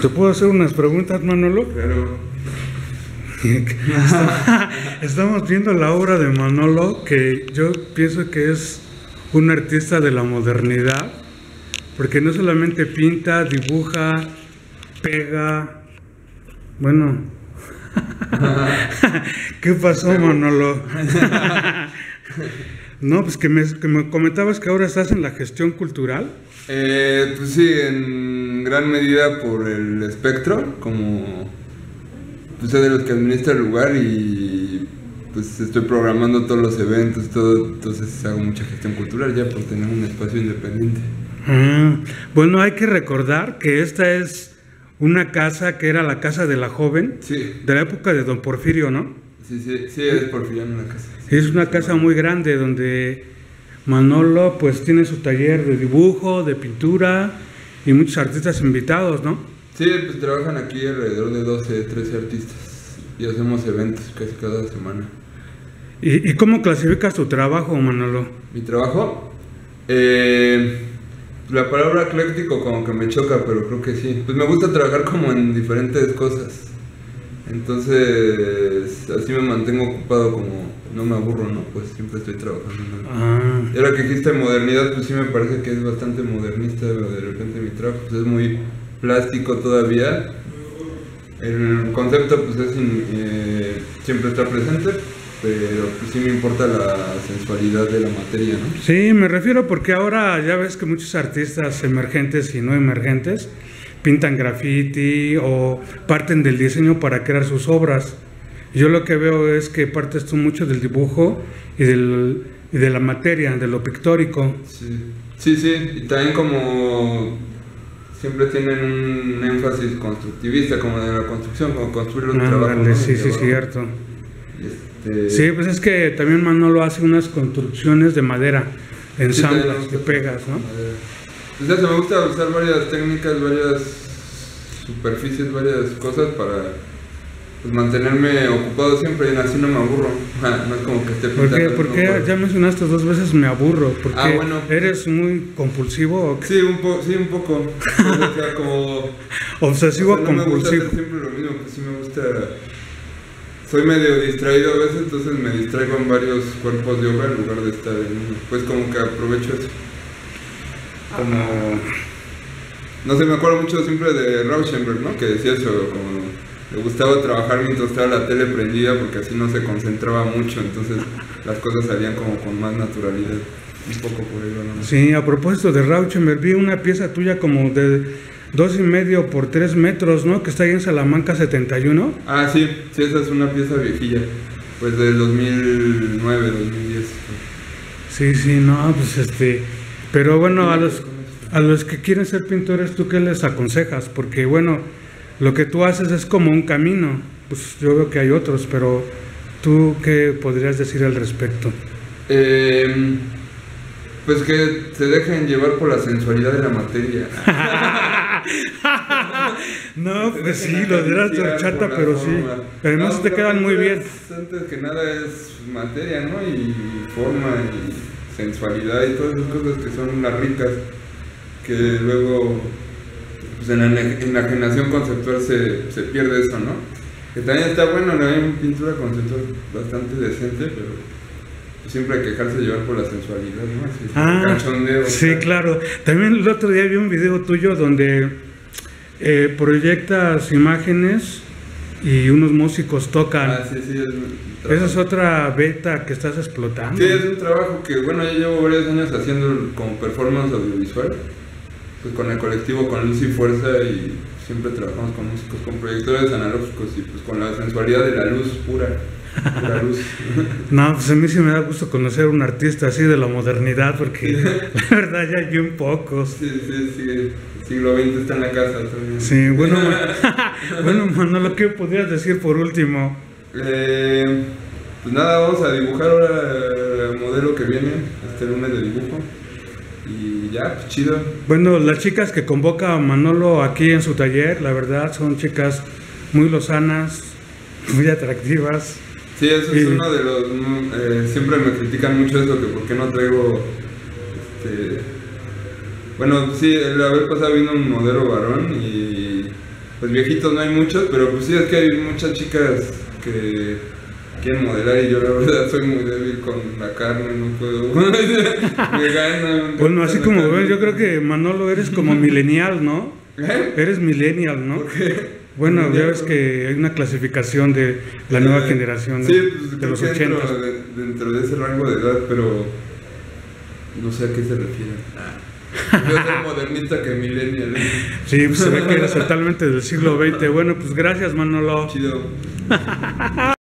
¿Te puedo hacer unas preguntas, Manolo? Claro. Estamos viendo la obra de Manolo, que yo pienso que es un artista de la modernidad, porque no solamente pinta, dibuja, pega. Bueno, ¿qué pasó, Manolo? No, pues que me comentabas que ahora estás en la gestión cultural. Pues sí, en gran medida por el espectro, como pues soy de los que administra el lugar y pues estoy programando todos los eventos, todo, entonces hago mucha gestión cultural ya por tener un espacio independiente. Bueno, hay que recordar que esta es una casa que era la casa de la joven, sí, de la época de don Porfirio, ¿no? Sí, es porfiriano la casa. Sí, es una casa muy grande donde Manolo pues tiene su taller de dibujo, de pintura y muchos artistas invitados, ¿no? Sí, pues trabajan aquí alrededor de 12, 13 artistas y hacemos eventos casi cada semana. ¿Y cómo clasificas tu trabajo, Manolo? ¿Mi trabajo? La palabra ecléctico como que me choca, pero creo que sí. Pues me gusta trabajar como en diferentes cosas. Entonces, así me mantengo ocupado, como no me aburro, ¿no? Pues siempre estoy trabajando en algo. Y ahora que dijiste modernidad, pues sí me parece que es bastante modernista de repente mi trabajo. Pues es muy plástico todavía. El concepto pues es siempre está presente, pero pues sí me importa la sensualidad de la materia, ¿no? Sí, me refiero porque ahora ya ves que muchos artistas emergentes y no emergentes pintan graffiti o parten del diseño para crear sus obras. Yo lo que veo es que partes tú mucho del dibujo y de la materia, de lo pictórico. Sí, y también como siempre tienen un énfasis constructivista, como de la construcción, como construir los trabajos, ¿no? Sí, cierto. Sí, pues es que también Manolo hace unas construcciones de madera, ensamblas que pegas, ¿no? Pues eso, me gusta usar varias técnicas, varias superficies, varias cosas para pues mantenerme ocupado siempre y así no me aburro. No es como que esté pintando. ¿Por qué? Ya mencionaste dos veces me aburro. Porque bueno. ¿Eres muy compulsivo o qué? Sí, un poco. O sea, como obsesivo, o sea, no compulsivo. Me gusta hacer siempre lo mismo, pues sí me gusta. Soy medio distraído a veces, entonces me distraigo en varios cuerpos de obra en lugar de estar en uno. Pues como que aprovecho eso. Como no sé, me acuerdo mucho siempre de Rauschenberg, ¿no? Que decía eso, como le gustaba trabajar mientras estaba la tele prendida porque así no se concentraba mucho, entonces las cosas salían como con más naturalidad, un poco por ello, ¿no? Sí, a propósito de Rauschenberg, vi una pieza tuya como de 2,5 por 3 metros, ¿no? Que está ahí en Salamanca 71. Ah, sí, esa es una pieza viejilla, pues del 2009, 2010. Sí, no, pues pero bueno, a los que quieren ser pintores, ¿tú qué les aconsejas? Porque bueno, lo que tú haces es como un camino, pues yo veo que hay otros, pero ¿tú qué podrías decir al respecto? Pues que se dejen llevar por la sensualidad de la materia. No, pues sí, lo dirás de chata, pero sí. Además te quedan muy bien. Antes que nada es materia, ¿no? Y forma, y sensualidad, y todas esas cosas que son las ricas, que luego pues en la generación conceptual se pierde eso, ¿no? Que también está bueno, hay pintura conceptual bastante decente, pero siempre hay que dejarse llevar por la sensualidad, ¿no? Así, cachondeo, sí, claro. También el otro día vi un video tuyo donde proyectas imágenes y unos músicos tocan. Esa es otra beta que estás explotando. Sí, es un trabajo que, bueno, yo llevo varios años haciendo como performance audiovisual. Pues con el colectivo Con Luz y Fuerza, y siempre trabajamos con músicos, con proyectores analógicos y pues con la sensualidad de la luz pura luz. No, pues a mí sí me da gusto conocer un artista así de la modernidad, porque la verdad ya hay un poco. Sí, siglo XX está en la casa también. Sí, bueno, bueno, Manolo, ¿qué podrías decir por último? Pues nada, vamos a dibujar ahora el modelo que viene, este lunes de dibujo. Y ya, pues chido. Bueno, las chicas que convoca Manolo aquí en su taller, la verdad, son chicas muy lozanas, muy atractivas. Sí, eso es uno de los... siempre me critican mucho eso, que por qué no traigo... Bueno, sí, la vez pasada vino un modelo varón y pues viejitos no hay muchos, pero pues sí, es que hay muchas chicas que quieren modelar y yo la verdad soy muy débil con la carne, no puedo. Vegana. Bueno, así como ven, yo creo que Manolo eres como millennial, ¿no? ¿Eh? Eres millennial, ¿no? ¿Por qué? Bueno, ya ves que hay una clasificación de la nueva generación, sí, pues, de los 80. Dentro de ese rango de edad, pero no sé a qué se refiere. Yo soy modernista que millennial. Sí, pues se ve que eres totalmente del siglo XX. Bueno, pues gracias, Manolo. Chido.